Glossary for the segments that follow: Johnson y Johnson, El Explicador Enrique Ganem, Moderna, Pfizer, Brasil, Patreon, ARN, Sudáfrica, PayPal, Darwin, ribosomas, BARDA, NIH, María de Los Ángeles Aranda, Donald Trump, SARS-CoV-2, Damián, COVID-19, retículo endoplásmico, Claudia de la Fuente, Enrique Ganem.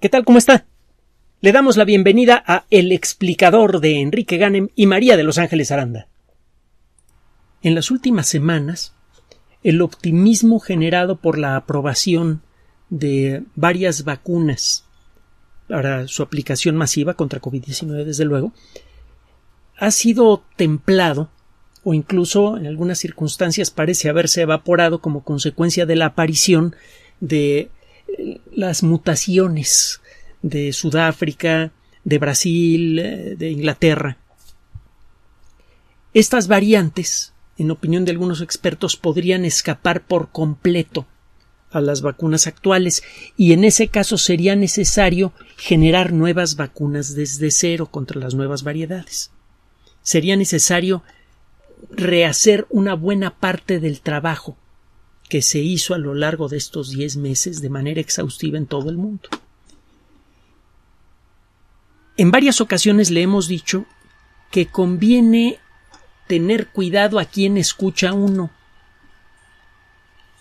¿Qué tal? ¿Cómo está? Le damos la bienvenida a El Explicador de Enrique Ganem y María de Los Ángeles Aranda. En las últimas semanas, el optimismo generado por la aprobación de varias vacunas para su aplicación masiva contra COVID-19, desde luego, ha sido templado o incluso en algunas circunstancias parece haberse evaporado como consecuencia de la aparición de las mutaciones de Sudáfrica, de Brasil, de Inglaterra. Estas variantes, en opinión de algunos expertos, podrían escapar por completo a las vacunas actuales y en ese caso sería necesario generar nuevas vacunas desde cero contra las nuevas variedades. Sería necesario rehacer una buena parte del trabajo que se hizo a lo largo de estos 10 meses de manera exhaustiva en todo el mundo. En varias ocasiones le hemos dicho que conviene tener cuidado a quien escucha uno.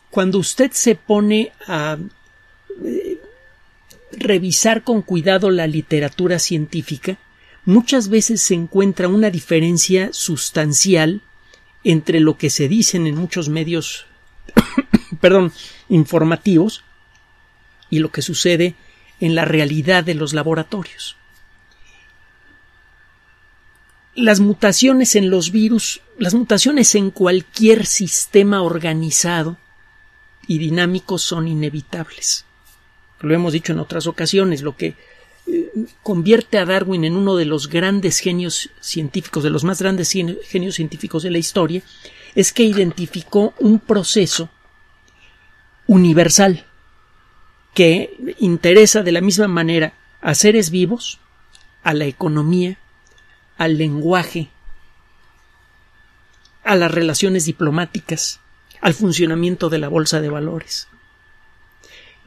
Cuando usted se pone a revisar con cuidado la literatura científica, muchas veces se encuentra una diferencia sustancial entre lo que se dicen en muchos medios informativos y lo que sucede en la realidad de los laboratorios. Las mutaciones en los virus, las mutaciones en cualquier sistema organizado y dinámico son inevitables. Lo hemos dicho en otras ocasiones, lo que convierte a Darwin en uno de los grandes genios científicos, de los más grandes genios científicos de la historia, es que identificó un proceso universal que interesa de la misma manera a seres vivos, a la economía, al lenguaje, a las relaciones diplomáticas, al funcionamiento de la bolsa de valores.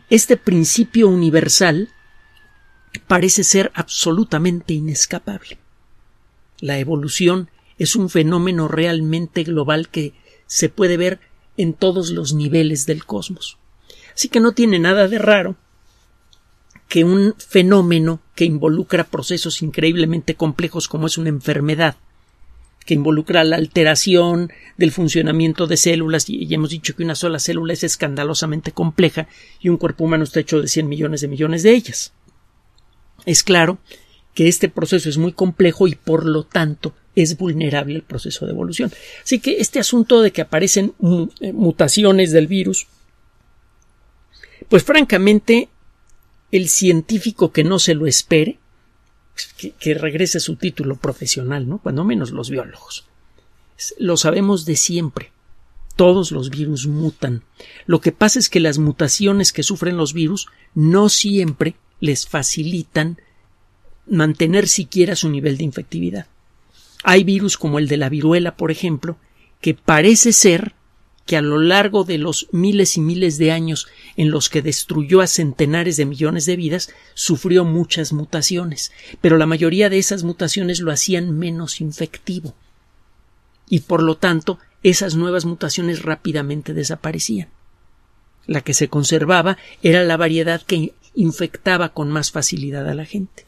Este principio universal parece ser absolutamente inescapable. La evolución es un fenómeno realmente global que se puede ver en todos los niveles del cosmos. Así que no tiene nada de raro que un fenómeno que involucra procesos increíblemente complejos como es una enfermedad, que involucra la alteración del funcionamiento de células, y ya hemos dicho que una sola célula es escandalosamente compleja y un cuerpo humano está hecho de 100 millones de ellas. Es claro que este proceso es muy complejo y por lo tanto es vulnerable al proceso de evolución. Así que este asunto de que aparecen mutaciones del virus, pues francamente el científico que no se lo espere, que regrese su título profesional, ¿no? Cuando menos los biólogos. Lo sabemos de siempre. Todos los virus mutan. Lo que pasa es que las mutaciones que sufren los virus no siempre les facilitan mantener siquiera su nivel de infectividad. Hay virus como el de la viruela, por ejemplo, que parece ser que a lo largo de los miles y miles de años en los que destruyó a centenares de millones de vidas, sufrió muchas mutaciones, pero la mayoría de esas mutaciones lo hacían menos infectivo y por lo tanto esas nuevas mutaciones rápidamente desaparecían. La que se conservaba era la variedad que infectaba con más facilidad a la gente.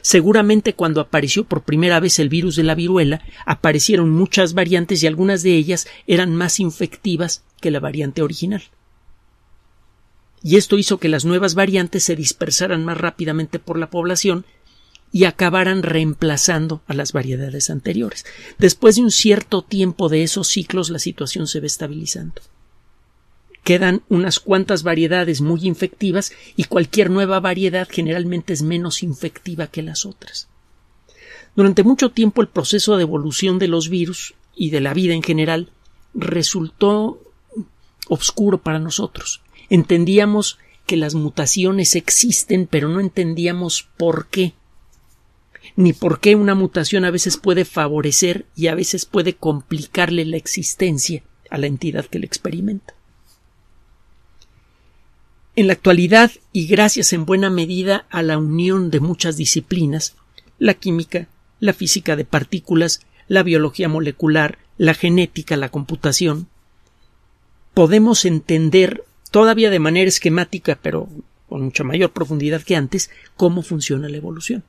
Seguramente cuando apareció por primera vez el virus de la viruela, aparecieron muchas variantes y algunas de ellas eran más infectivas que la variante original. Y esto hizo que las nuevas variantes se dispersaran más rápidamente por la población y acabaran reemplazando a las variedades anteriores. Después de un cierto tiempo de esos ciclos, la situación se va estabilizando. Quedan unas cuantas variedades muy infectivas y cualquier nueva variedad generalmente es menos infectiva que las otras. Durante mucho tiempo el proceso de evolución de los virus y de la vida en general resultó oscuro para nosotros. Entendíamos que las mutaciones existen, pero no entendíamos por qué, ni por qué una mutación a veces puede favorecer y a veces puede complicarle la existencia a la entidad que la experimenta. En la actualidad, y gracias en buena medida a la unión de muchas disciplinas, la química, la física de partículas, la biología molecular, la genética, la computación, podemos entender, todavía de manera esquemática, pero con mucha mayor profundidad que antes, cómo funciona la evolución.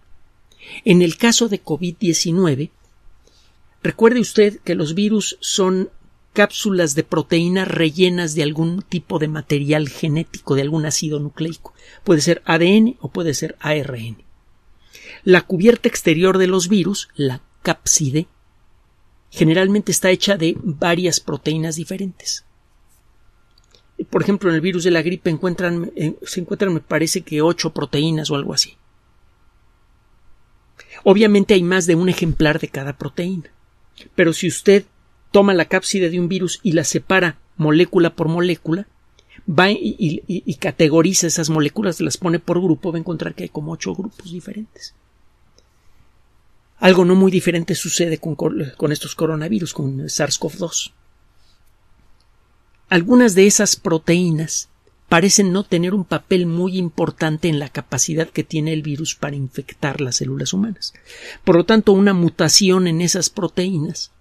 En el caso de COVID-19, recuerde usted que los virus son cápsulas de proteínas rellenas de algún tipo de material genético, de algún ácido nucleico. Puede ser ADN o puede ser ARN. La cubierta exterior de los virus, la cápside, generalmente está hecha de varias proteínas diferentes. Por ejemplo, en el virus de la gripe se encuentran, me parece que 8 proteínas o algo así. Obviamente hay más de un ejemplar de cada proteína, pero si usted toma la cápside de un virus y la separa molécula por molécula, va y categoriza esas moléculas, las pone por grupo, va a encontrar que hay como 8 grupos diferentes. Algo no muy diferente sucede con estos coronavirus, con SARS-CoV-2. Algunas de esas proteínas parecen no tener un papel muy importante en la capacidad que tiene el virus para infectar las células humanas. Por lo tanto, una mutación en esas proteínas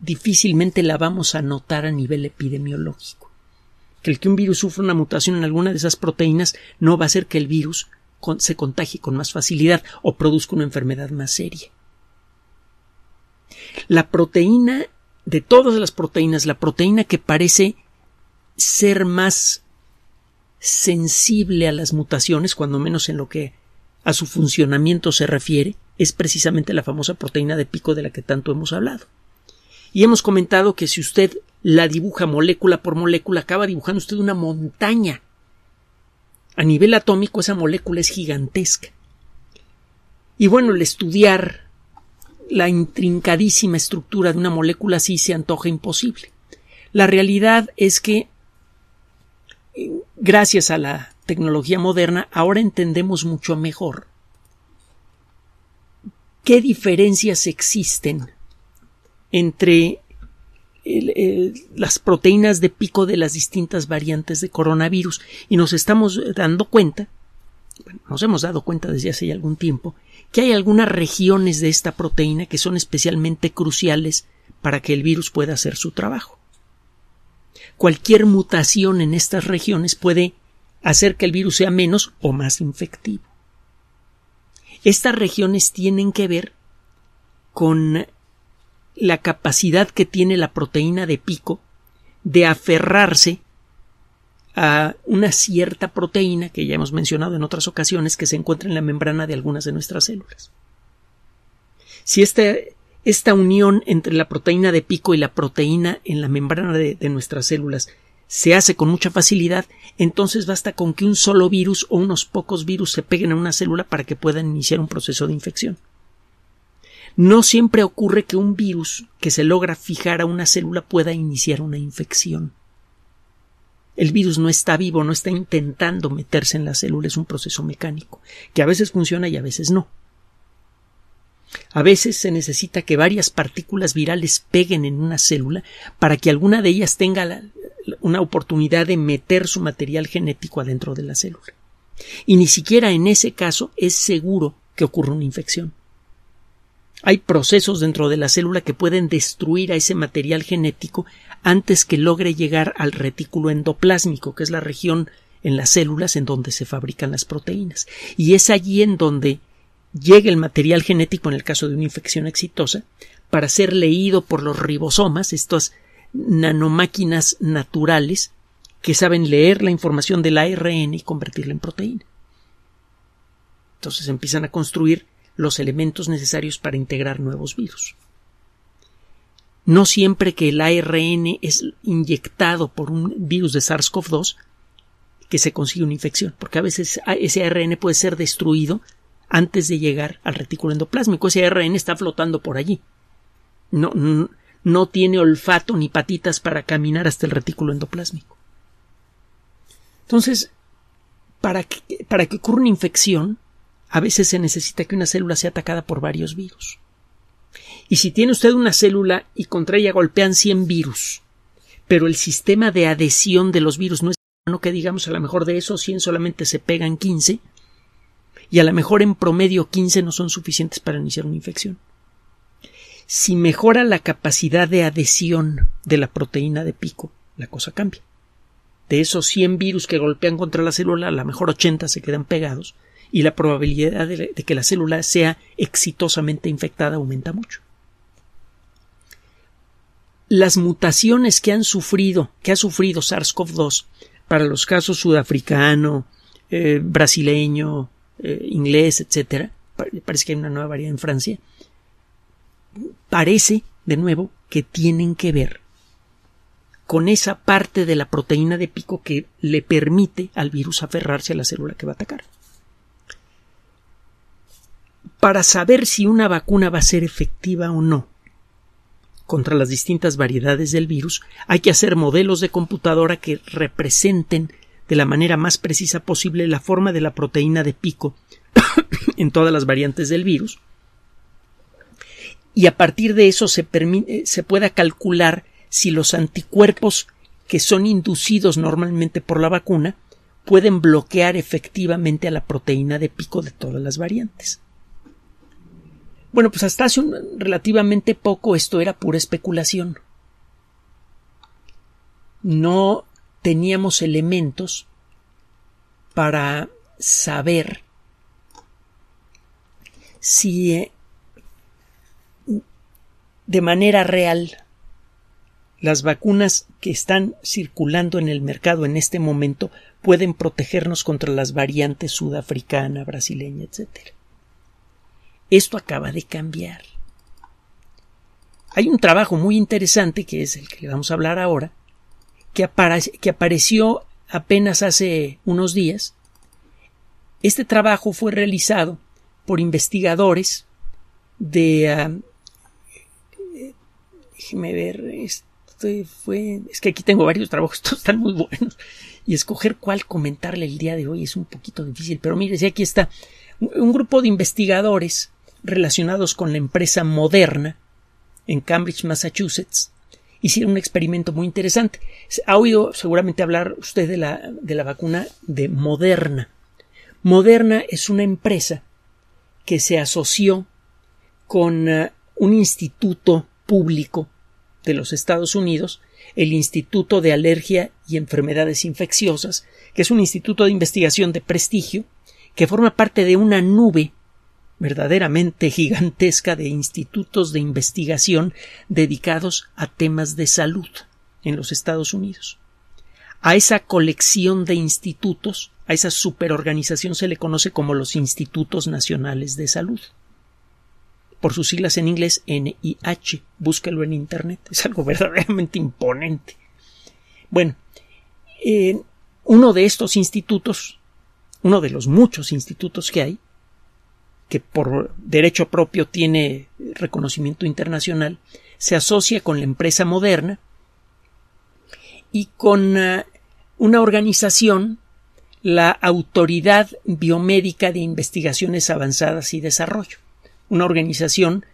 difícilmente la vamos a notar a nivel epidemiológico. Que el que un virus sufra una mutación en alguna de esas proteínas no va a hacer que el virus se contagie con más facilidad o produzca una enfermedad más seria. La proteína, de todas las proteínas, la proteína que parece ser más sensible a las mutaciones, cuando menos en lo que a su funcionamiento se refiere, es precisamente la famosa proteína de pico de la que tanto hemos hablado. Y hemos comentado que si usted la dibuja molécula por molécula, acaba dibujando usted una montaña. A nivel atómico esa molécula es gigantesca. Y bueno, el estudiar la intrincadísima estructura de una molécula así se antoja imposible. La realidad es que gracias a la tecnología moderna ahora entendemos mucho mejor qué diferencias existen entre las proteínas de pico de las distintas variantes de coronavirus, y nos hemos dado cuenta desde hace ya algún tiempo que hay algunas regiones de esta proteína que son especialmente cruciales para que el virus pueda hacer su trabajo. Cualquier mutación en estas regiones puede hacer que el virus sea menos o más infectivo. Estas regiones tienen que ver con la capacidad que tiene la proteína de pico de aferrarse a una cierta proteína que ya hemos mencionado en otras ocasiones que se encuentra en la membrana de algunas de nuestras células. Si esta unión entre la proteína de pico y la proteína en la membrana de nuestras células se hace con mucha facilidad, entonces basta con que un solo virus o unos pocos virus se peguen a una célula para que puedan iniciar un proceso de infección. No siempre ocurre que un virus que se logra fijar a una célula pueda iniciar una infección. El virus no está vivo, no está intentando meterse en la célula, es un proceso mecánico, que a veces funciona y a veces no. A veces se necesita que varias partículas virales peguen en una célula para que alguna de ellas tenga una oportunidad de meter su material genético adentro de la célula. Y ni siquiera en ese caso es seguro que ocurra una infección. Hay procesos dentro de la célula que pueden destruir a ese material genético antes que logre llegar al retículo endoplásmico, que es la región en las células en donde se fabrican las proteínas. Y es allí en donde llega el material genético, en el caso de una infección exitosa, para ser leído por los ribosomas, estas nanomáquinas naturales que saben leer la información del ARN y convertirla en proteína. Entonces empiezan a construir los elementos necesarios para integrar nuevos virus. No siempre que el ARN es inyectado por un virus de SARS-CoV-2 que se consigue una infección, porque a veces ese ARN puede ser destruido antes de llegar al retículo endoplásmico. Ese ARN está flotando por allí. No tiene olfato ni patitas para caminar hasta el retículo endoplásmico. Entonces, para que ocurra una infección, a veces se necesita que una célula sea atacada por varios virus. Y si tiene usted una célula y contra ella golpean 100 virus, pero el sistema de adhesión de los virus no es bueno, que digamos a lo mejor de esos 100 solamente se pegan 15, y a lo mejor en promedio 15 no son suficientes para iniciar una infección. Si mejora la capacidad de adhesión de la proteína de pico, la cosa cambia. de esos 100 virus que golpean contra la célula, a lo mejor 80 se quedan pegados y la probabilidad de que la célula sea exitosamente infectada aumenta mucho. Las mutaciones que ha sufrido SARS-CoV-2 para los casos sudafricano, brasileño, inglés, etcétera, parece que hay una nueva variedad en Francia, parece, de nuevo, que tienen que ver con esa parte de la proteína de pico que le permite al virus aferrarse a la célula que va a atacar. Para saber si una vacuna va a ser efectiva o no contra las distintas variedades del virus, hay que hacer modelos de computadora que representen de la manera más precisa posible la forma de la proteína de pico en todas las variantes del virus, y a partir de eso se pueda calcular si los anticuerpos que son inducidos normalmente por la vacuna pueden bloquear efectivamente a la proteína de pico de todas las variantes. Bueno, pues hasta hace relativamente poco esto era pura especulación. No teníamos elementos para saber si de manera real las vacunas que están circulando en el mercado en este momento pueden protegernos contra las variantes sudafricana, brasileña, etc. Esto acaba de cambiar. Hay un trabajo muy interesante, que es el que vamos a hablar ahora, que apareció apenas hace unos días. Este trabajo fue realizado por investigadores de... Déjeme ver, es que aquí tengo varios trabajos, todos están muy buenos, y escoger cuál comentarle el día de hoy es un poquito difícil, pero mire, si aquí está un grupo de investigadores relacionados con la empresa Moderna en Cambridge, Massachusetts, hicieron un experimento muy interesante. Ha oído seguramente hablar usted de la vacuna de Moderna. Moderna es una empresa que se asoció con un instituto público de los Estados Unidos, el Instituto de Alergia y Enfermedades Infecciosas, que es un instituto de investigación de prestigio que forma parte de una nube verdaderamente gigantesca de institutos de investigación dedicados a temas de salud en los Estados Unidos. A esa colección de institutos, a esa superorganización se le conoce como los Institutos Nacionales de Salud. Por sus siglas en inglés, NIH. Búsquelo en Internet. Es algo verdaderamente imponente. Bueno, uno de estos institutos, uno de los muchos institutos que hay, que por derecho propio tiene reconocimiento internacional, se asocia con la empresa Moderna y con una organización, la Autoridad Biomédica de Investigaciones Avanzadas y Desarrollo. Una organización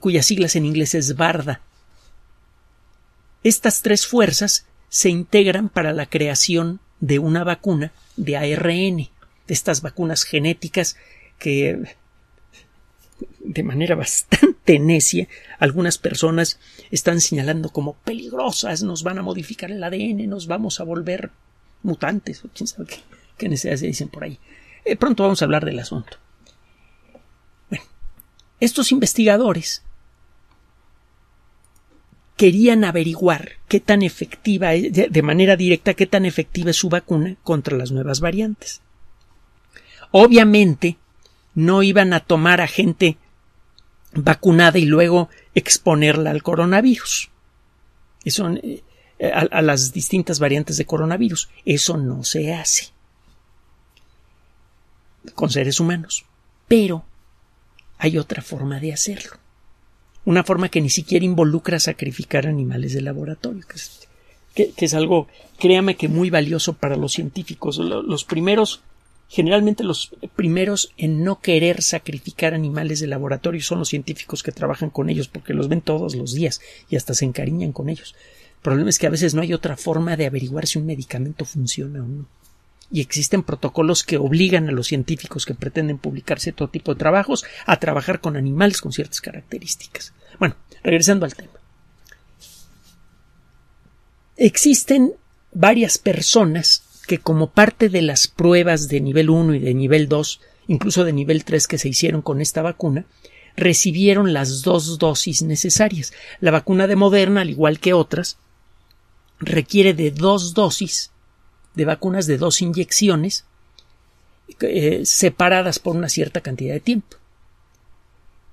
cuyas siglas en inglés es BARDA. Estas tres fuerzas se integran para la creación de una vacuna de ARN, de estas vacunas genéticas que de manera bastante necia algunas personas están señalando como peligrosas, nos van a modificar el ADN, nos vamos a volver mutantes, o quién sabe qué necesidades dicen por ahí. Pronto vamos a hablar del asunto. Estos investigadores querían averiguar qué tan efectiva es, de manera directa, qué tan efectiva es su vacuna contra las nuevas variantes. Obviamente, no iban a tomar a gente vacunada y luego exponerla al coronavirus. Eso, a las distintas variantes de coronavirus. Eso no se hace con seres humanos. Pero hay otra forma de hacerlo, una forma que ni siquiera involucra sacrificar animales de laboratorio, que es algo, créame, que muy valioso para los científicos. Generalmente los primeros en no querer sacrificar animales de laboratorio son los científicos que trabajan con ellos, porque los ven todos los días y hasta se encariñan con ellos. El problema es que a veces no hay otra forma de averiguar si un medicamento funciona o no. Y existen protocolos que obligan a los científicos que pretenden publicarse todo tipo de trabajos a trabajar con animales con ciertas características. Bueno, regresando al tema. Existen varias personas que, como parte de las pruebas de nivel 1 y de nivel 2, incluso de nivel 3 que se hicieron con esta vacuna, recibieron las dos dosis necesarias. La vacuna de Moderna, al igual que otras, requiere de dos dosis de vacunas, de dos inyecciones separadas por una cierta cantidad de tiempo.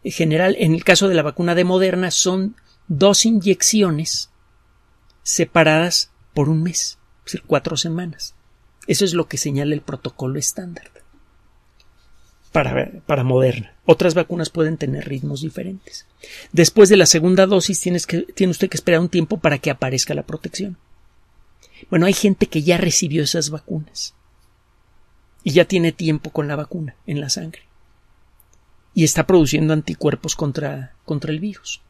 En general, en el caso de la vacuna de Moderna, son dos inyecciones separadas por un mes, es decir, 4 semanas. Eso es lo que señala el protocolo estándar para Moderna. Otras vacunas pueden tener ritmos diferentes. Después de la segunda dosis tiene usted que esperar un tiempo para que aparezca la protección. Bueno, hay gente que ya recibió esas vacunas y ya tiene tiempo con la vacuna en la sangre y está produciendo anticuerpos contra el virus.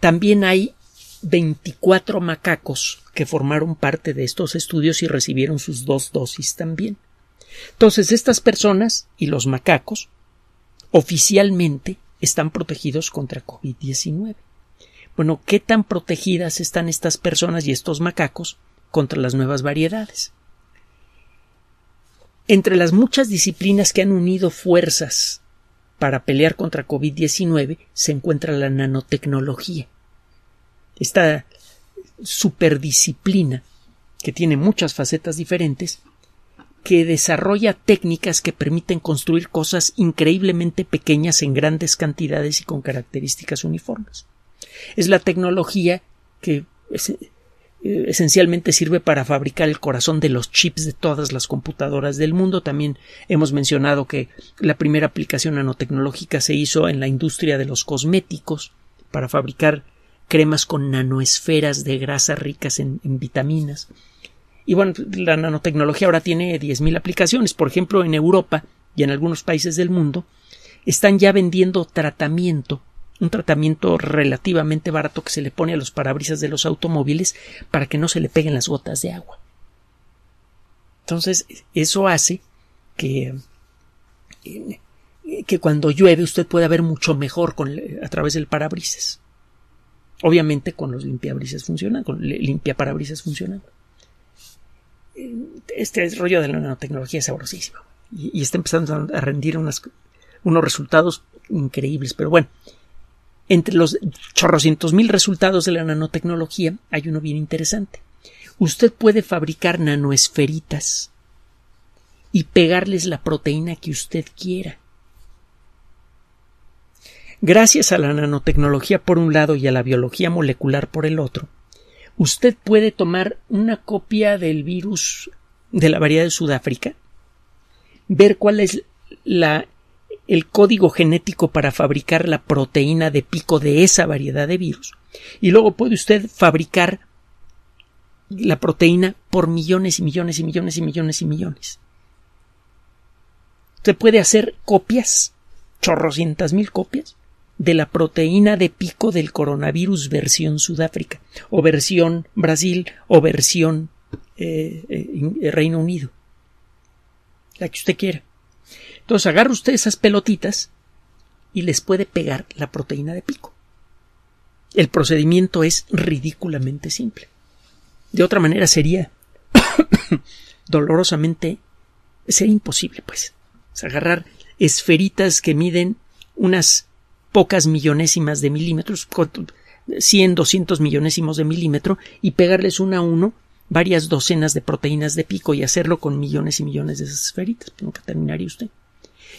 También hay 24 macacos que formaron parte de estos estudios y recibieron sus dos dosis también. Entonces, estas personas y los macacos oficialmente están protegidos contra COVID-19. Bueno, ¿qué tan protegidas están estas personas y estos macacos contra las nuevas variedades? Entre las muchas disciplinas que han unido fuerzas para pelear contra COVID-19 se encuentra la nanotecnología. Esta superdisciplina, que tiene muchas facetas diferentes, que desarrolla técnicas que permiten construir cosas increíblemente pequeñas en grandes cantidades y con características uniformes. Es la tecnología que esencialmente sirve para fabricar el corazón de los chips de todas las computadoras del mundo. También hemos mencionado que la primera aplicación nanotecnológica se hizo en la industria de los cosméticos para fabricar cremas con nanoesferas de grasa ricas en vitaminas. Y bueno, la nanotecnología ahora tiene 10.000 aplicaciones. Por ejemplo, en Europa y en algunos países del mundo están ya vendiendo un tratamiento relativamente barato que se le pone a los parabrisas de los automóviles para que no se le peguen las gotas de agua. Entonces, eso hace que cuando llueve usted pueda ver mucho mejor a través del parabrisas. Obviamente con los limpiabrisas funcionan, con limpiaparabrisas funcionan. Este rollo de la nanotecnología es sabrosísimo y está empezando a rendir unos resultados increíbles, pero bueno, entre los 800.000 resultados de la nanotecnología hay uno bien interesante. Usted puede fabricar nanoesferitas y pegarles la proteína que usted quiera. Gracias a la nanotecnología por un lado y a la biología molecular por el otro, usted puede tomar una copia del virus de la variedad de Sudáfrica, ver cuál es el código genético para fabricar la proteína de pico de esa variedad de virus, y luego puede usted fabricar la proteína por millones y millones y millones y millones y millones. Usted puede hacer copias, 800.000 copias, de la proteína de pico del coronavirus versión Sudáfrica, o versión Brasil, o versión Reino Unido, la que usted quiera. Entonces agarra usted esas pelotitas y les puede pegar la proteína de pico. El procedimiento es ridículamente simple. De otra manera sería sería imposible, pues. Es agarrar esferitas que miden unas pocas millonésimas de milímetros, 100, 200 millonésimos de milímetro, y pegarles una a uno varias docenas de proteínas de pico y hacerlo con millones y millones de esas esferitas. Nunca terminaría usted.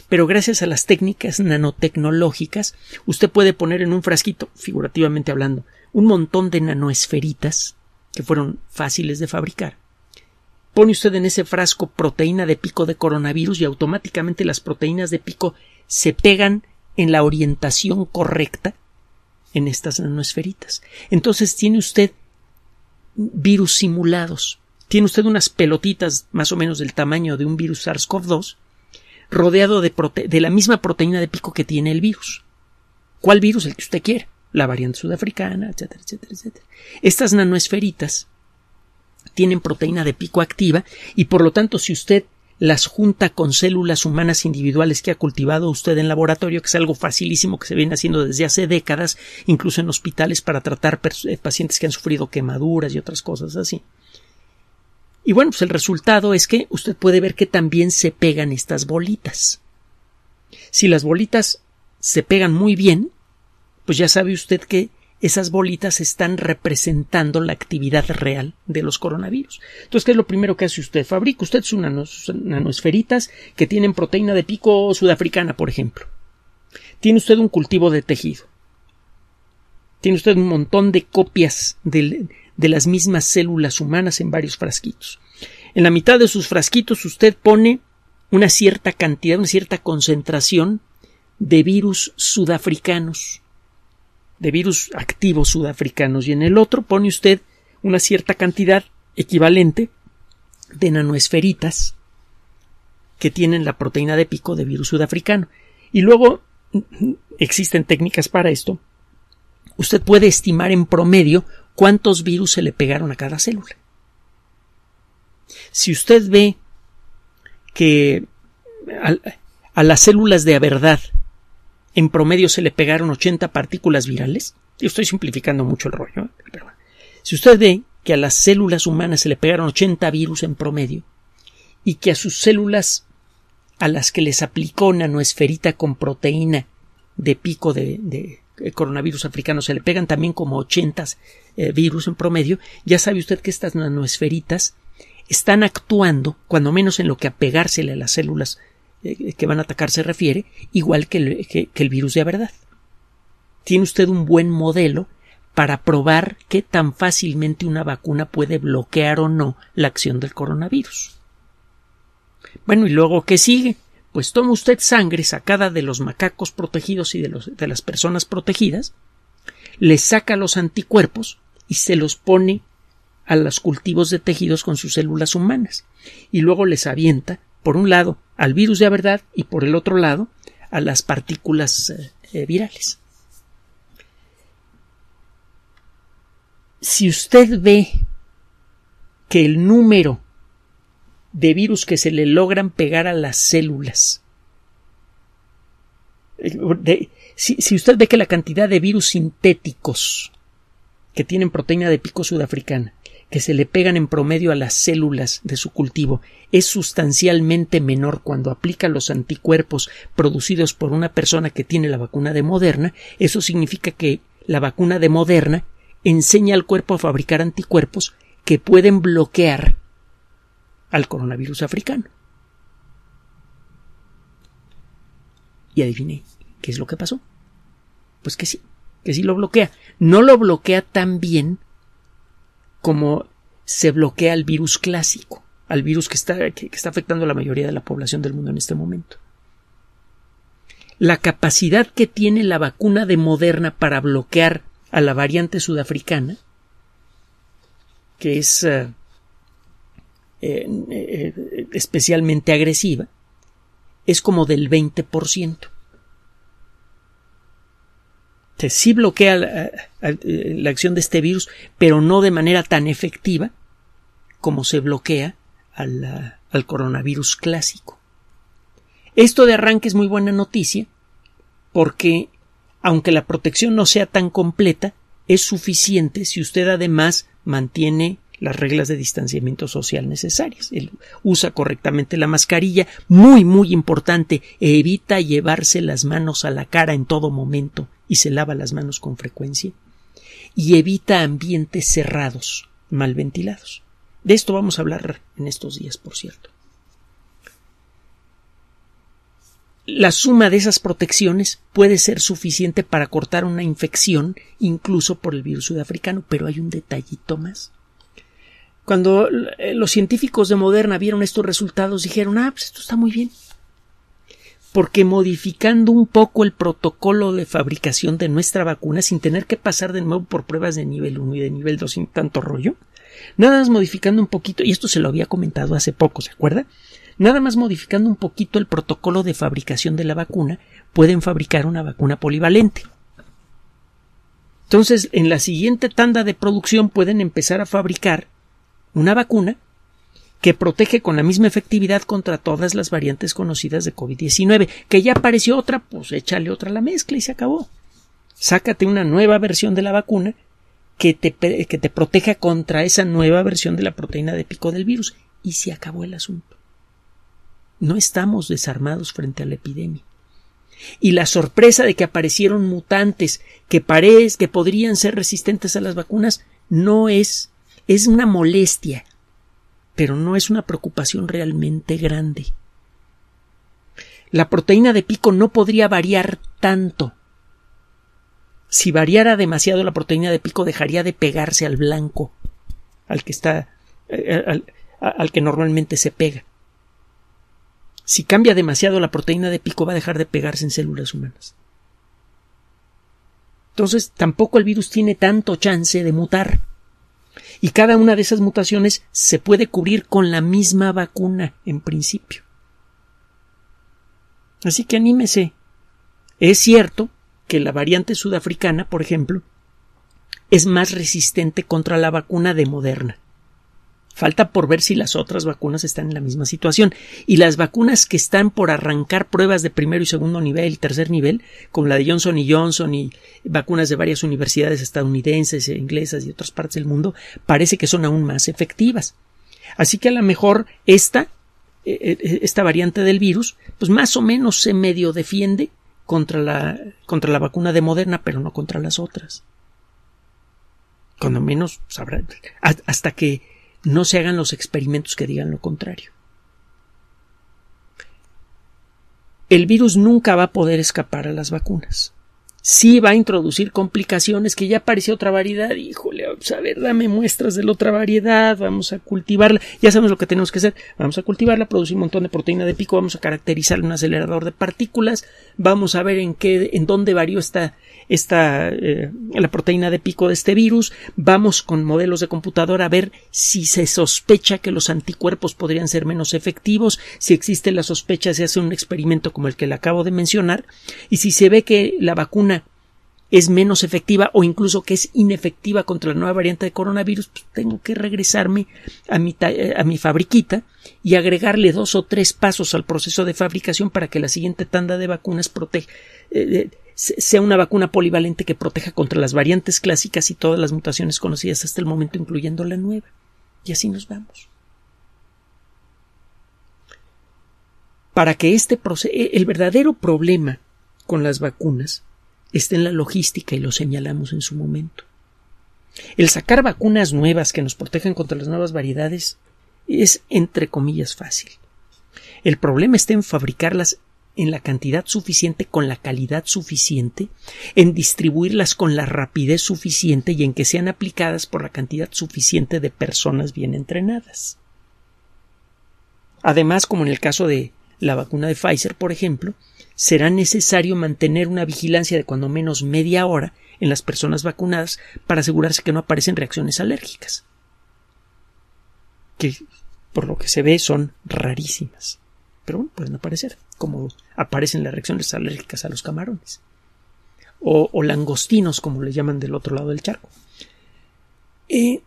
Pero gracias a las técnicas nanotecnológicas, usted puede poner en un frasquito, figurativamente hablando, un montón de nanoesferitas que fueron fáciles de fabricar. Pone usted en ese frasco proteína de pico de coronavirus y automáticamente las proteínas de pico se pegan en la orientación correcta en estas nanoesferitas. Entonces tiene usted virus simulados. Tiene usted unas pelotitas más o menos del tamaño de un virus SARS-CoV-2 rodeado de la misma proteína de pico que tiene el virus. ¿Cuál virus? El que usted quiera. La variante sudafricana, etcétera, etcétera, etcétera. Estas nanoesferitas tienen proteína de pico activa y por lo tanto si usted las junta con células humanas individuales que ha cultivado usted en laboratorio, que es algo facilísimo que se viene haciendo desde hace décadas, incluso en hospitales para tratar pacientes que han sufrido quemaduras y otras cosas así. Y bueno, pues el resultado es que usted puede ver que también se pegan estas bolitas. Si las bolitas se pegan muy bien, pues ya sabe usted que esas bolitas están representando la actividad real de los coronavirus. Entonces, ¿qué es lo primero que hace usted? Fabrica usted sus nanoesferitas que tienen proteína de pico sudafricana, por ejemplo. Tiene usted un cultivo de tejido. Tiene usted un montón de copias de las mismas células humanas en varios frasquitos. En la mitad de sus frasquitos usted pone una cierta cantidad, una cierta concentración de virus sudafricanos, de virus activos sudafricanos, y en el otro pone usted una cierta cantidad equivalente de nanoesferitas que tienen la proteína de pico de virus sudafricano. Y luego existen técnicas para esto. Usted puede estimar en promedio cuántos virus se le pegaron a cada célula. Si usted ve que a las células de verdad en promedio se le pegaron 80 partículas virales. Yo estoy simplificando mucho el rollo, ¿eh? Pero bueno. Si usted ve que a las células humanas se le pegaron 80 virus en promedio y que a sus células a las que les aplicó nanoesferita con proteína de pico de coronavirus africano se le pegan también como 80 virus en promedio, ya sabe usted que estas nanoesferitas están actuando, cuando menos en lo que a pegársele a las células que van a atacar se refiere, igual que el virus de verdad. Tiene usted un buen modelo para probar qué tan fácilmente una vacuna puede bloquear o no la acción del coronavirus. Bueno, ¿y luego qué sigue? Pues toma usted sangre sacada de los macacos protegidos y de las personas protegidas, le saca los anticuerpos y se los pone a los cultivos de tejidos con sus células humanas, y luego les avienta, por un lado, al virus de verdad y por el otro lado a las partículas virales. Si usted ve que el número de virus que se le logran pegar a las células, si usted ve que la cantidad de virus sintéticos que tienen proteína de pico sudafricana que se le pegan en promedio a las células de su cultivo es sustancialmente menor cuando aplica los anticuerpos producidos por una persona que tiene la vacuna de Moderna, eso significa que la vacuna de Moderna enseña al cuerpo a fabricar anticuerpos que pueden bloquear al coronavirus africano. Y adiviné, ¿qué es lo que pasó? Pues que sí lo bloquea. No lo bloquea tan bien como se bloquea al virus clásico, al virus que está afectando a la mayoría de la población del mundo en este momento. La capacidad que tiene la vacuna de Moderna para bloquear a la variante sudafricana, que es especialmente agresiva, es como del 20%. Sí bloquea la acción de este virus, pero no de manera tan efectiva como se bloquea al coronavirus clásico. Esto de arranque es muy buena noticia porque, aunque la protección no sea tan completa, es suficiente si usted además mantiene las reglas de distanciamiento social necesarias. Usa correctamente la mascarilla, muy, muy importante, evita llevarse las manos a la cara en todo momento y se lava las manos con frecuencia, y evita ambientes cerrados, mal ventilados. De esto vamos a hablar en estos días, por cierto. La suma de esas protecciones puede ser suficiente para cortar una infección, incluso por el virus sudafricano, pero hay un detallito más. Cuando los científicos de Moderna vieron estos resultados, dijeron, pues esto está muy bien, porque modificando un poco el protocolo de fabricación de nuestra vacuna, sin tener que pasar de nuevo por pruebas de nivel 1 y de nivel 2 sin tanto rollo, nada más modificando un poquito, y esto se lo había comentado hace poco, ¿se acuerda? Nada más modificando un poquito el protocolo de fabricación de la vacuna, pueden fabricar una vacuna polivalente. Entonces, en la siguiente tanda de producción pueden empezar a fabricar una vacuna que protege con la misma efectividad contra todas las variantes conocidas de COVID-19, que ya apareció otra, pues échale otra a la mezcla y se acabó. Sácate una nueva versión de la vacuna que te proteja contra esa nueva versión de la proteína de pico del virus. Y se acabó el asunto. No estamos desarmados frente a la epidemia. Y la sorpresa de que aparecieron mutantes que podrían ser resistentes a las vacunas no es, es una molestia, pero no es una preocupación realmente grande. La proteína de pico no podría variar tanto. Si variara demasiado la proteína de pico dejaría de pegarse al blanco, al que normalmente se pega. Si cambia demasiado la proteína de pico va a dejar de pegarse en células humanas. Entonces tampoco el virus tiene tanto chance de mutar. Y cada una de esas mutaciones se puede cubrir con la misma vacuna en principio. Así que anímese. Es cierto que la variante sudafricana, por ejemplo, es más resistente contra la vacuna de Moderna. Falta por ver si las otras vacunas están en la misma situación. Y las vacunas que están por arrancar pruebas de primero y segundo nivel y tercer nivel, como la de Johnson y Johnson y vacunas de varias universidades estadounidenses e inglesas y otras partes del mundo, parece que son aún más efectivas. Así que a lo mejor esta variante del virus, pues más o menos se medio defiende contra la vacuna de Moderna, pero no contra las otras. Cuando menos sabrá, hasta que no se hagan los experimentos que digan lo contrario. El virus nunca va a poder escapar a las vacunas. Sí va a introducir complicaciones, que ya apareció otra variedad. Híjole, pues a ver, dame muestras de la otra variedad, vamos a cultivarla. Ya sabemos lo que tenemos que hacer. Vamos a cultivarla, producir un montón de proteína de pico, vamos a caracterizar un acelerador de partículas, vamos a ver en dónde varió la proteína de pico de este virus. Vamos con modelos de computadora a ver si se sospecha que los anticuerpos podrían ser menos efectivos. Si existe la sospecha, se hace un experimento como el que le acabo de mencionar, y si se ve que la vacuna es menos efectiva o incluso que es inefectiva contra la nueva variante de coronavirus, pues tengo que regresarme a mi fabriquita y agregarle 2 o 3 pasos al proceso de fabricación para que la siguiente tanda de vacunas sea una vacuna polivalente que proteja contra las variantes clásicas y todas las mutaciones conocidas hasta el momento, incluyendo la nueva. Y así nos vamos. Para que el verdadero problema con las vacunas está en la logística, y lo señalamos en su momento. El sacar vacunas nuevas que nos protejan contra las nuevas variedades es, entre comillas, fácil. El problema está en fabricarlas en la cantidad suficiente, con la calidad suficiente, en distribuirlas con la rapidez suficiente y en que sean aplicadas por la cantidad suficiente de personas bien entrenadas. Además, como en el caso de la vacuna de Pfizer, por ejemplo, será necesario mantener una vigilancia de cuando menos media hora en las personas vacunadas para asegurarse que no aparecen reacciones alérgicas, que por lo que se ve son rarísimas, pero bueno, pueden aparecer, como aparecen las reacciones alérgicas a los camarones o langostinos, como le llaman del otro lado del charco. En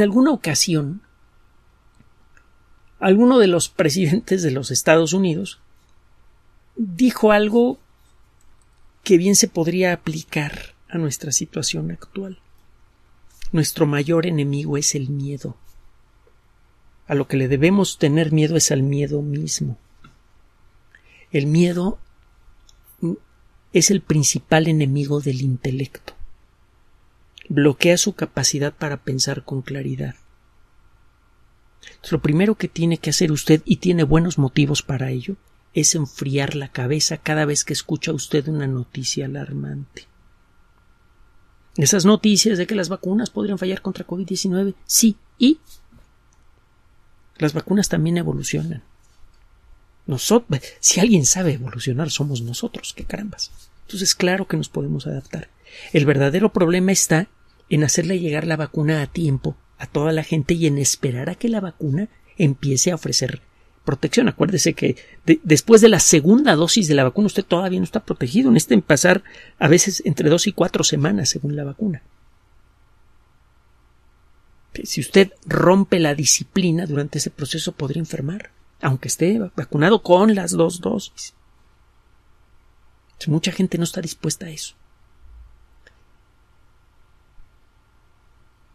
alguna ocasión, alguno de los presidentes de los Estados Unidos dijo algo que bien se podría aplicar a nuestra situación actual. Nuestro mayor enemigo es el miedo. A lo que le debemos tener miedo es al miedo mismo. El miedo es el principal enemigo del intelecto. Bloquea su capacidad para pensar con claridad. Lo primero que tiene que hacer usted, y tiene buenos motivos para ello, es enfriar la cabeza cada vez que escucha usted una noticia alarmante. Esas noticias de que las vacunas podrían fallar contra COVID-19, sí, y las vacunas también evolucionan. Si alguien sabe evolucionar, somos nosotros, qué carambas. Entonces, claro que nos podemos adaptar. El verdadero problema está en hacerle llegar la vacuna a tiempo a toda la gente y en esperar a que la vacuna empiece a ofrecer protección. Acuérdese que después de la segunda dosis de la vacuna usted todavía no está protegido. Necesitan pasar a veces entre 2 y 4 semanas según la vacuna. Si usted rompe la disciplina durante ese proceso podría enfermar, aunque esté vacunado con las 2 dosis. Mucha gente no está dispuesta a eso.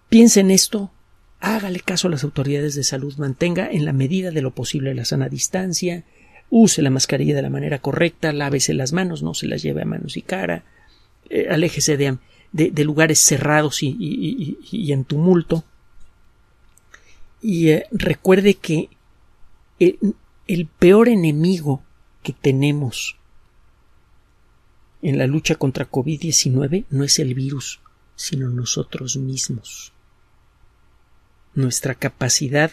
Piense en esto, hágale caso a las autoridades de salud, mantenga en la medida de lo posible la sana distancia, use la mascarilla de la manera correcta, lávese las manos, no se las lleve a manos y cara, aléjese de lugares cerrados y en tumulto. Y recuerde que el peor enemigo que tenemos en la lucha contra COVID-19 no es el virus, sino nosotros mismos. Nuestra capacidad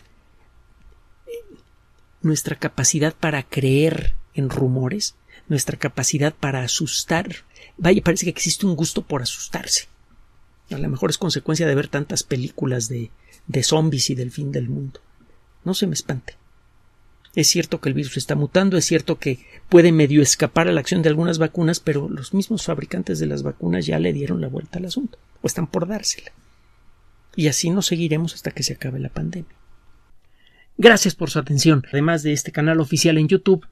para creer en rumores, nuestra capacidad para asustar. Vaya, parece que existe un gusto por asustarse. A lo mejor es consecuencia de ver tantas películas de zombies y del fin del mundo. No se me espante. Es cierto que el virus está mutando, es cierto que puede medio escapar a la acción de algunas vacunas, pero los mismos fabricantes de las vacunas ya le dieron la vuelta al asunto, o están por dársela. Y así nos seguiremos hasta que se acabe la pandemia. Gracias por su atención. Además de este canal oficial en YouTube,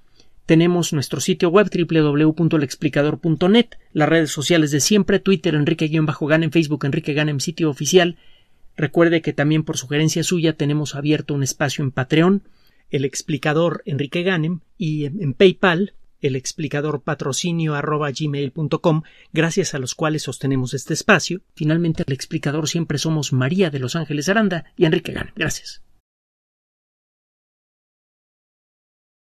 tenemos nuestro sitio web www.elexplicador.net, las redes sociales de siempre, Twitter Enrique-Ganem, Facebook Enrique Ganem, sitio oficial. Recuerde que también por sugerencia suya tenemos abierto un espacio en Patreon, El Explicador Enrique Ganem, y en PayPal, elexplicadorpatrocinio@gmail.com, gracias a los cuales sostenemos este espacio. Finalmente, El Explicador siempre somos María de Los Ángeles Aranda y Enrique Ganem. Gracias.